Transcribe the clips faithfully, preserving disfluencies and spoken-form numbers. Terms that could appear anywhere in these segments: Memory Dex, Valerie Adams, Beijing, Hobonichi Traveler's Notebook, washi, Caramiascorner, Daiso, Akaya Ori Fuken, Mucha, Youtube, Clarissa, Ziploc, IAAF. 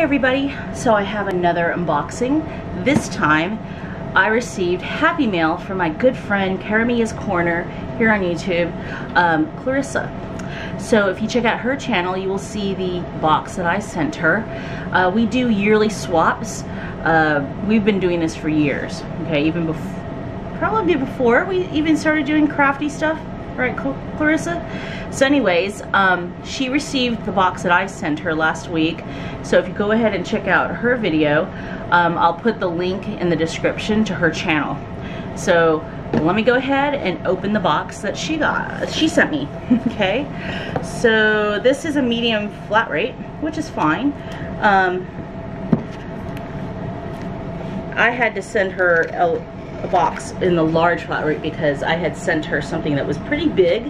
Hi everybody, so I have another unboxing. This time I received happy mail from my good friend Caramiascorner here on YouTube, um, Clarissa. So if you check out her channel you will see the box that I sent her. Uh, we do yearly swaps. Uh, we've been doing this for years, okay, even before, probably before we even started doing crafty stuff. Right, Clarissa? So anyways, um, she received the box that I sent her last week. So if you go ahead and check out her video, um, I'll put the link in the description to her channel. So let me go ahead and open the box that she got, she sent me, okay? So this is a medium flat rate, which is fine. Um, I had to send her a A box in the large flat rate because I had sent her something that was pretty big,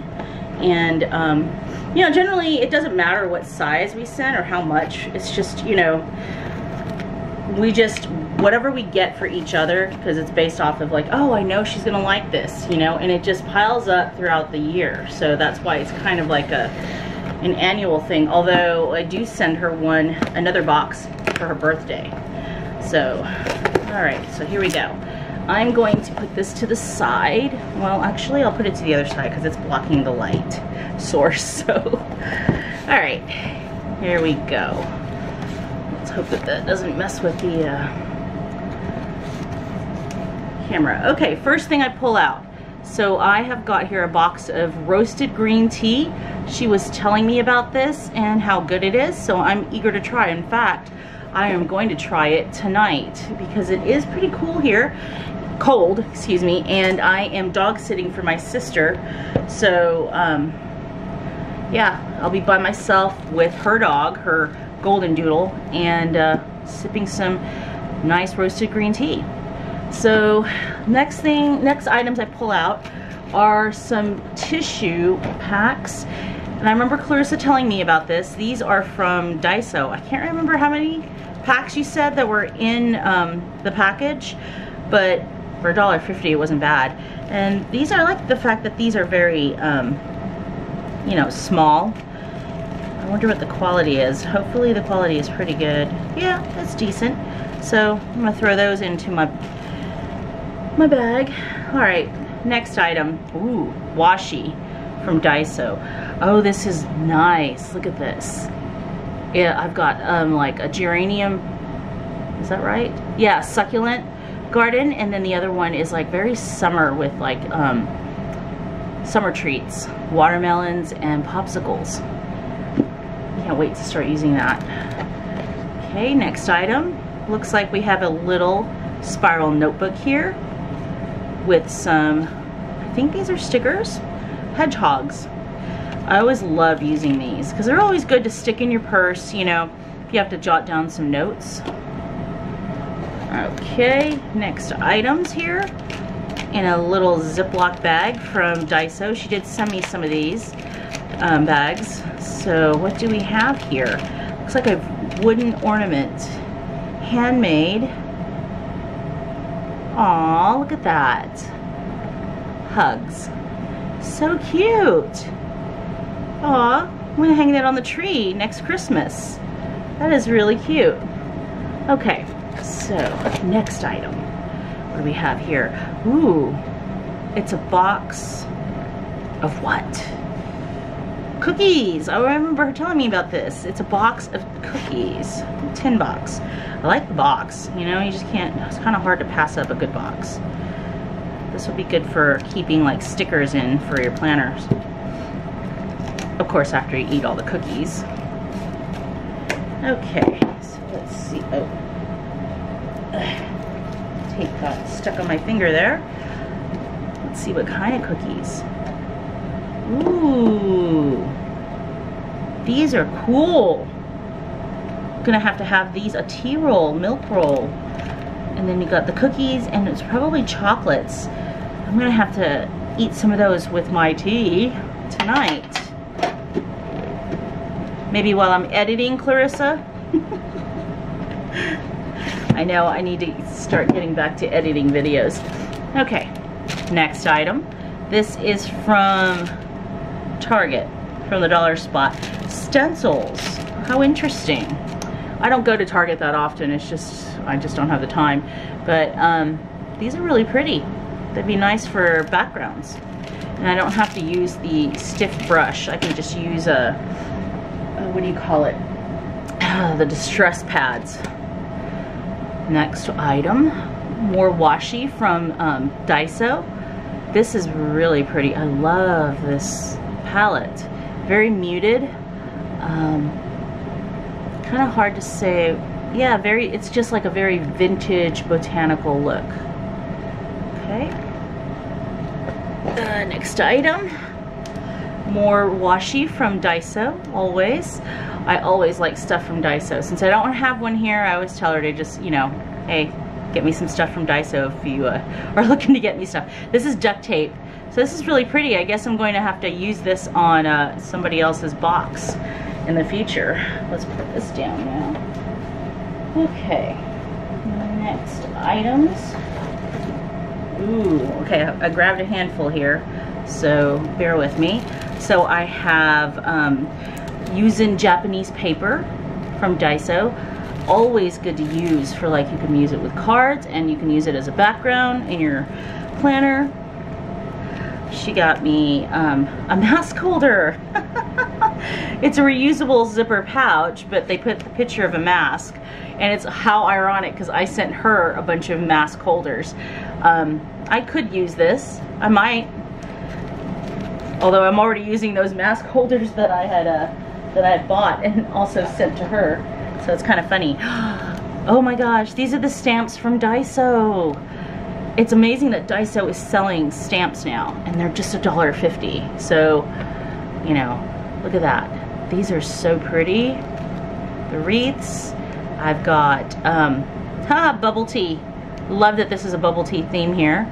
and um, you know, generally it doesn't matter what size we send or how much. It's just, you know, we just whatever we get for each other, because it's based off of like, oh, I know she's gonna like this, you know, and it just piles up throughout the year. So that's why it's kind of like a an annual thing, although I do send her one another box for her birthday. So all right, so here we go. I'm going to put this to the side. Well, actually, I'll put it to the other side because it's blocking the light source. So, all right, here we go. Let's hope that that doesn't mess with the uh, camera. Okay, first thing I pull out. So I have got here a box of roasted green tea. She was telling me about this and how good it is, so I'm eager to try. In fact, I am going to try it tonight because it is pretty cool here, cold, excuse me, and I am dog sitting for my sister. So um, yeah, I'll be by myself with her dog, her golden doodle, and uh, sipping some nice roasted green tea. So next thing, next items I pull out are some tissue packs. And I remember Clarissa telling me about this. These are from Daiso. I can't remember how many packs you said that were in um, the package, but for a dollar fifty it wasn't bad. And these, I like the fact that these are very, um, you know, small. I wonder what the quality is. Hopefully the quality is pretty good. Yeah, that's decent. So I'm gonna throw those into my, my bag. All right, next item, ooh, washi from Daiso. Oh, this is nice. Look at this. Yeah, I've got um, like a geranium, is that right? Yeah, succulent garden, and then the other one is like very summer with like um, summer treats, watermelons and popsicles. Can't wait to start using that. Okay, next item. Looks like we have a little spiral notebook here with some, I think these are stickers. Hedgehogs. I always love using these because they're always good to stick in your purse, you know, if you have to jot down some notes. Okay, next items here in a little Ziploc bag from Daiso. She did send me some of these um, bags. So what do we have here? Looks like a wooden ornament. Handmade. Aw, look at that. Hugs. So cute. Aw, I'm gonna hang that on the tree next Christmas. That is really cute. Okay, so next item. What do we have here? Ooh, it's a box of what? Cookies. I remember her telling me about this. It's a box of cookies. Tin box. I like the box. You know, you just can't, it's kind of hard to pass up a good box. This will be good for keeping like stickers in for your planners. Of course, after you eat all the cookies. Okay, so let's see. Oh, tape got stuck on my finger there. Let's see what kind of cookies. Ooh, these are cool. I'm gonna have to have these, a tea roll, milk roll. And then you got the cookies, and it's probably chocolates. I'm gonna have to eat some of those with my tea tonight. Maybe while I'm editing, Clarissa. I know I need to start getting back to editing videos. Okay, next item. This is from Target, from the dollar spot. Stencils, how interesting. I don't go to Target that often. It's just, I just don't have the time. But um, these are really pretty. They'd be nice for backgrounds. And I don't have to use the stiff brush. I can just use a, a what do you call it? Uh, the distress pads. Next item, more washi from um, Daiso. This is really pretty. I love this palette. Very muted. Um, kind of hard to say. Yeah, very. It's just like a very vintage botanical look. Okay. Uh, next item, more washi from Daiso. Always. I always like stuff from Daiso. Since I don't have one here, I always tell her to just, you know, hey, get me some stuff from Daiso if you uh, are looking to get me stuff. This is duct tape. So this is really pretty. I guess I'm going to have to use this on uh, somebody else's box in the future. Let's put this down now. Okay, next items. Ooh, okay, I grabbed a handful here, so bear with me. So I have um, using Japanese paper from Daiso. Always good to use for, like, you can use it with cards and you can use it as a background in your planner. She got me um, a mask holder. It's a reusable zipper pouch, but they put the picture of a mask, and it's how ironic because I sent her a bunch of mask holders. Um, I could use this. I might, although I'm already using those mask holders that I had uh, that I had bought and also sent to her. So it's kind of funny. Oh my gosh, these are the stamps from Daiso. It's amazing that Daiso is selling stamps now, and they're just a dollar fifty. So, you know, look at that. These are so pretty. The wreaths. I've got, um, ha, bubble tea. Love that this is a bubble tea theme here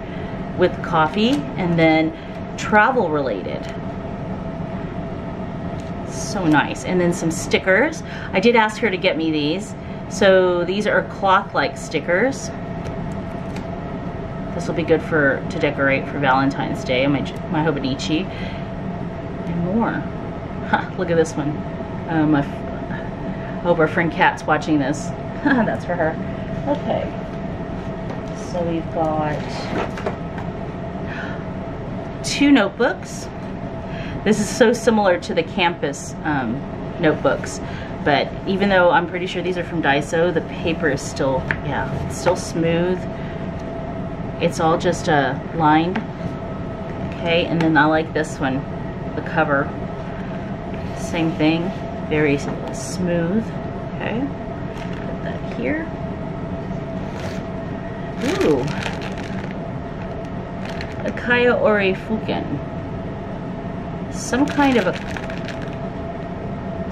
with coffee, and then travel related. So nice. And then some stickers. I did ask her to get me these. So these are cloth-like stickers. This will be good for to decorate for Valentine's Day, my, my Hobonichi. And more. Huh, look at this one. Um, I hope our friend Kat's watching this. That's for her. Okay. So we've got two notebooks. This is so similar to the campus um, notebooks, but even though I'm pretty sure these are from Daiso, the paper is still, yeah, it's still smooth. It's all just uh, lined. Okay, and then I like this one, the cover. Same thing, very smooth. Okay, put that here. Ooh, Akaya Ori Fuken. Some kind of a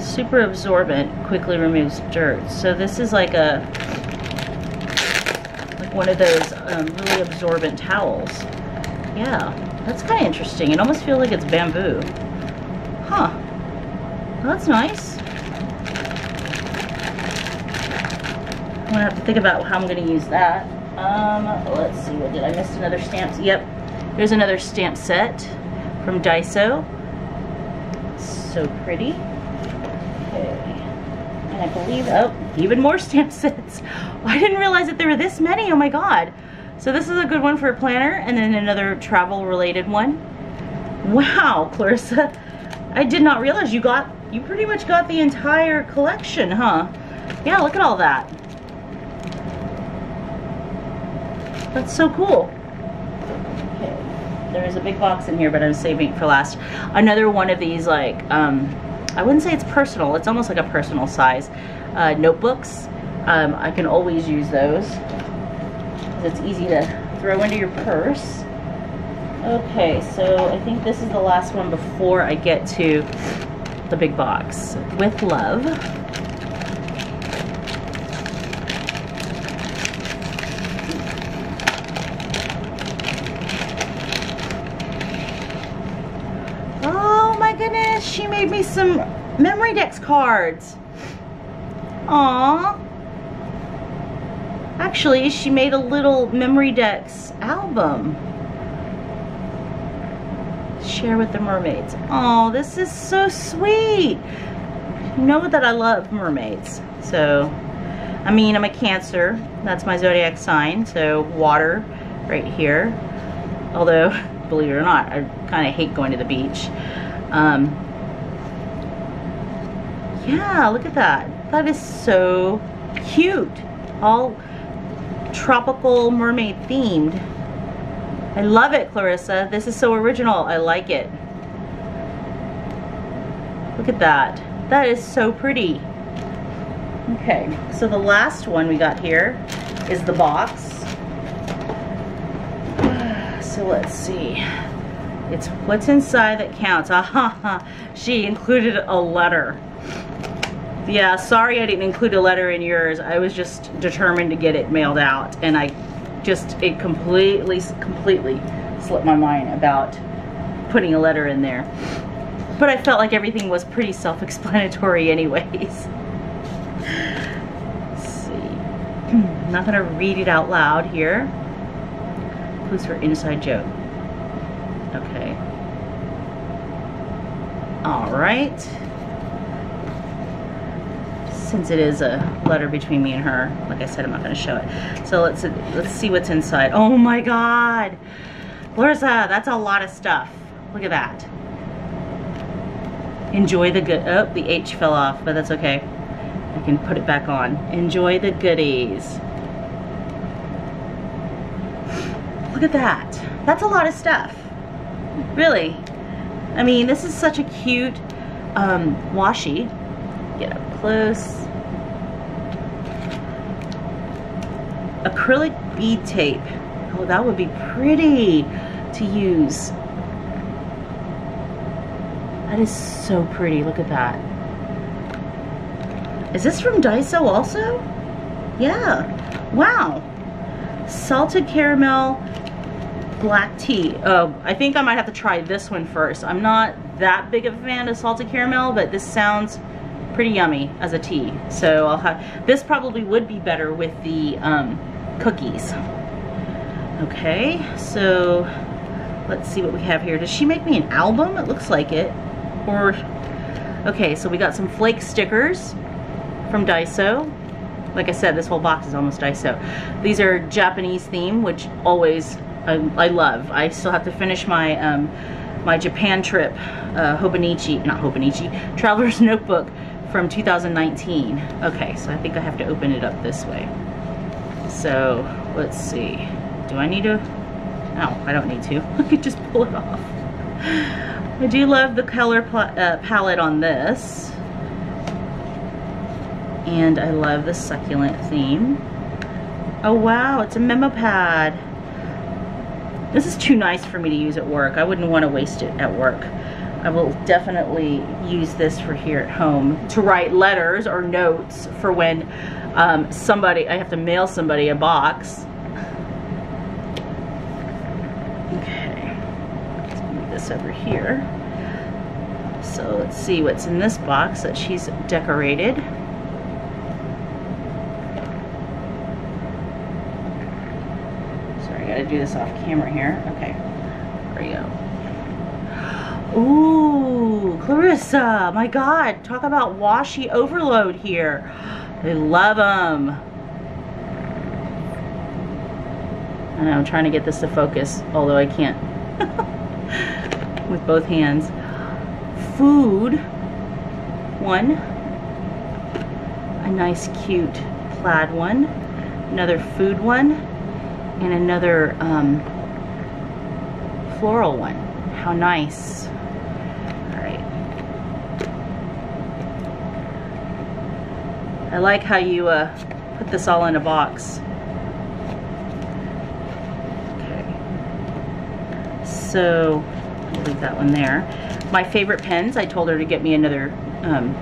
super absorbent, quickly removes dirt. So this is like a like one of those um, really absorbent towels. Yeah, that's kind of interesting. It almost feels like it's bamboo. Huh. Well, that's nice. I'm gonna have to think about how I'm gonna use that. Um, let's see. What did I miss? Another stamp. Yep. There's another stamp set from Daiso. So pretty. Okay. And I believe, oh, even more stamp sets. I didn't realize that there were this many. Oh my god. So this is a good one for a planner, and then another travel related one. Wow, Clarissa, I did not realize you got, you pretty much got the entire collection, huh? Yeah, look at all that. That's so cool. There is a big box in here, but I'm saving it for last. Another one of these, like, um, I wouldn't say it's personal. It's almost like a personal size uh, notebooks. Um, I can always use those. It's easy to throw into your purse. Okay, so I think this is the last one before I get to the big box. With love. She made me some Memory Dex cards. Aww. Actually, she made a little Memory Dex album. Share with the mermaids. Oh, this is so sweet. You know that I love mermaids, so I mean, I'm a Cancer. That's my zodiac sign, so water right here. Although, believe it or not, I kind of hate going to the beach. Um, yeah, look at that. That is so cute. All tropical mermaid themed. I love it, Clarissa. This is so original. I like it. Look at that. That is so pretty. Okay, so the last one we got here is the box. So let's see. It's what's inside that counts. Aha, she included a letter. Yeah, sorry I didn't include a letter in yours. I was just determined to get it mailed out, and I just, it completely, completely slipped my mind about putting a letter in there. But I felt like everything was pretty self-explanatory anyways. Let's see. I'm not gonna read it out loud here. Clues for inside joke. Okay. All right. Since it is a letter between me and her, like I said, I'm not gonna show it. So let's let's see what's inside. Oh my God, Larissa, that's a lot of stuff. Look at that. Enjoy the good, oh, the H fell off, but that's okay. I can put it back on. Enjoy the goodies. Look at that. That's a lot of stuff. Really. I mean, this is such a cute um, washi. Get up close. Acrylic bead tape. Oh, that would be pretty to use. That is so pretty. Look at that. Is this from Daiso also? Yeah. Wow. Salted caramel black tea. Oh, I think I might have to try this one first. I'm not that big of a fan of salted caramel, but this sounds pretty yummy as a tea. So I'll have, this probably would be better with the um, cookies. Okay, so let's see what we have here. Does she make me an album? It looks like it. Or, okay, so we got some flake stickers from Daiso. Like I said, this whole box is almost Daiso. These are Japanese theme, which always I, I love. I still have to finish my um, my Japan trip, uh, Hobonichi, not Hobonichi, Traveler's Notebook from two thousand nineteen. Okay, so I think I have to open it up this way. So let's see. Do I need to? No, I don't need to. I could just pull it off. I do love the color uh, palette on this. And I love the succulent theme. Oh wow, it's a memo pad. This is too nice for me to use at work. I wouldn't want to waste it at work. I will definitely use this for here at home to write letters or notes for when um, somebody, I have to mail somebody a box. Okay, let's move this over here. So let's see what's in this box that she's decorated. Do this off camera here. Okay, there you go. Ooh, Clarissa, my God, talk about washi overload here. I love them. I know, I'm trying to get this to focus, although I can't with both hands. Food, one, a nice cute plaid one, another food one, and another um, floral one. How nice. All right. I like how you uh, put this all in a box. Okay. So, I'll leave that one there. My favorite pens, I told her to get me another um,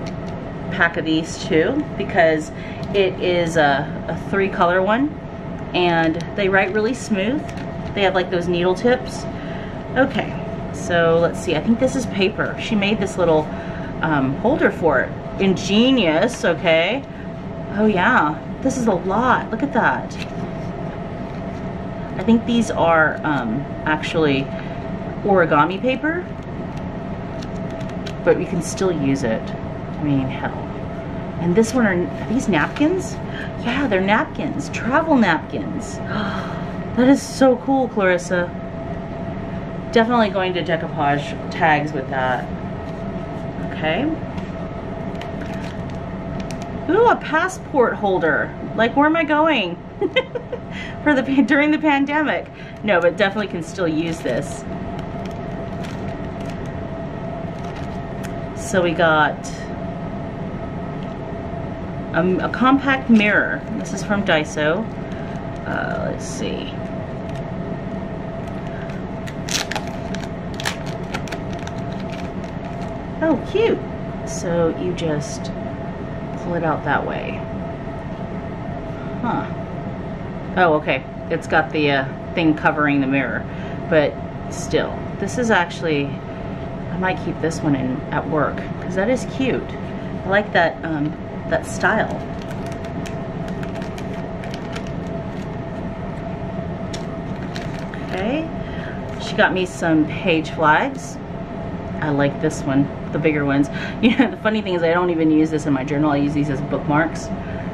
pack of these too, because it is a, a three color one. And they write really smooth. They have like those needle tips. Okay, so let's see. I think this is paper. She made this little um, holder for it. Ingenious, okay. Oh yeah, this is a lot. Look at that. I think these are um, actually origami paper, but you can still use it. I mean, hell. And this one, are, are these napkins? Yeah, they're napkins, travel napkins. That is so cool, Clarissa. Definitely going to decoupage tags with that. Okay. Ooh, a passport holder. Like, where am I going? For the during the pandemic. No, but definitely can still use this. So we got um, a compact mirror. This is from Daiso. Uh, let's see. Oh, cute. So you just pull it out that way. Huh. Oh, okay. It's got the uh, thing covering the mirror, but still, this is actually, I might keep this one in at work because that is cute. I like that um, that style. Okay, she got me some page flags. I like this one, the bigger ones. You know, the funny thing is I don't even use this in my journal. I use these as bookmarks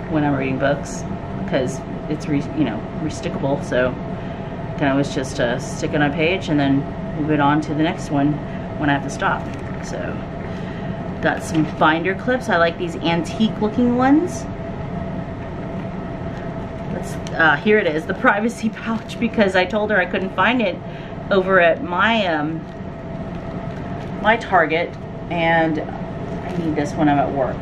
when I'm reading books because it's re you know restickable. So then I was just uh, stick on a page and then move it on to the next one when I have to stop. So got some binder clips. I like these antique looking ones. Let's, uh, here it is, the privacy pouch, because I told her I couldn't find it over at my um, my Target, and I need this when I'm at work,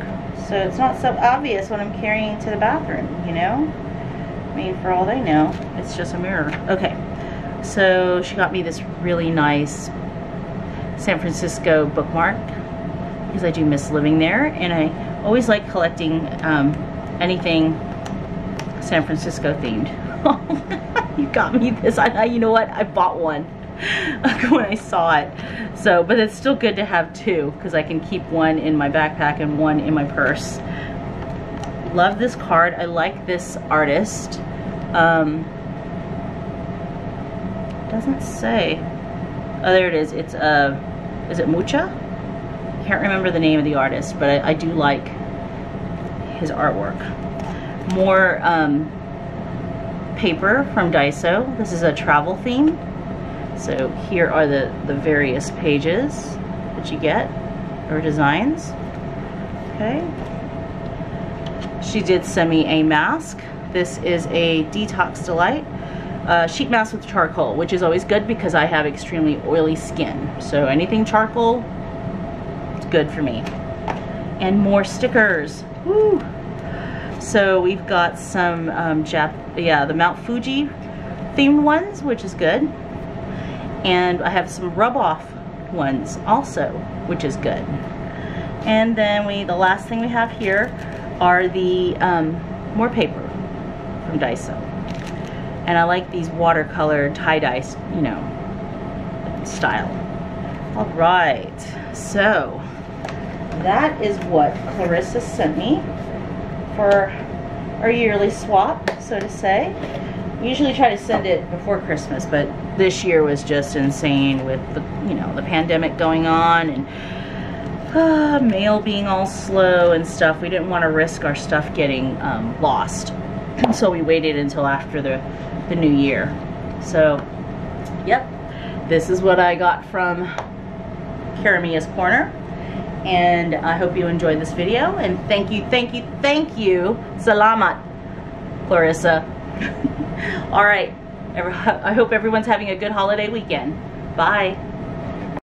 so it's not so obvious when I'm carrying it to the bathroom, you know? I mean, for all they know, it's just a mirror. Okay, so she got me this really nice San Francisco bookmark because I do miss living there, and I always like collecting um, anything San Francisco themed. You got me this. I, you know what? I bought one when I saw it. So, but it's still good to have two because I can keep one in my backpack and one in my purse. Love this card. I like this artist. Um, doesn't say. Oh, there it is. It's a. Uh, is it Mucha? I can't remember the name of the artist, but I, I do like his artwork. More um, paper from Daiso. This is a travel theme. So here are the, the various pages that you get, or designs. Okay. She did send me a mask. This is a Detox Delight uh, sheet mask with charcoal, which is always good because I have extremely oily skin. So anything charcoal, it's good for me. And more stickers. Woo! So we've got some um, Jap yeah, the Mount Fuji themed ones, which is good. And I have some rub off ones also, which is good. And then we, the last thing we have here are the um, more paper from Daiso. And I like these watercolor tie-dye, you know, style. All right, so that is what Clarissa sent me for our yearly swap, so to say. We usually try to send it before Christmas, but this year was just insane with the, you know, the pandemic going on and uh, mail being all slow and stuff. We didn't want to risk our stuff getting um, lost, so we waited until after the the new year. So, yep, this is what I got from Caramiascorner. And I hope you enjoyed this video, and thank you, thank you, thank you. Salamat, Clarissa. All right, I hope everyone's having a good holiday weekend. Bye.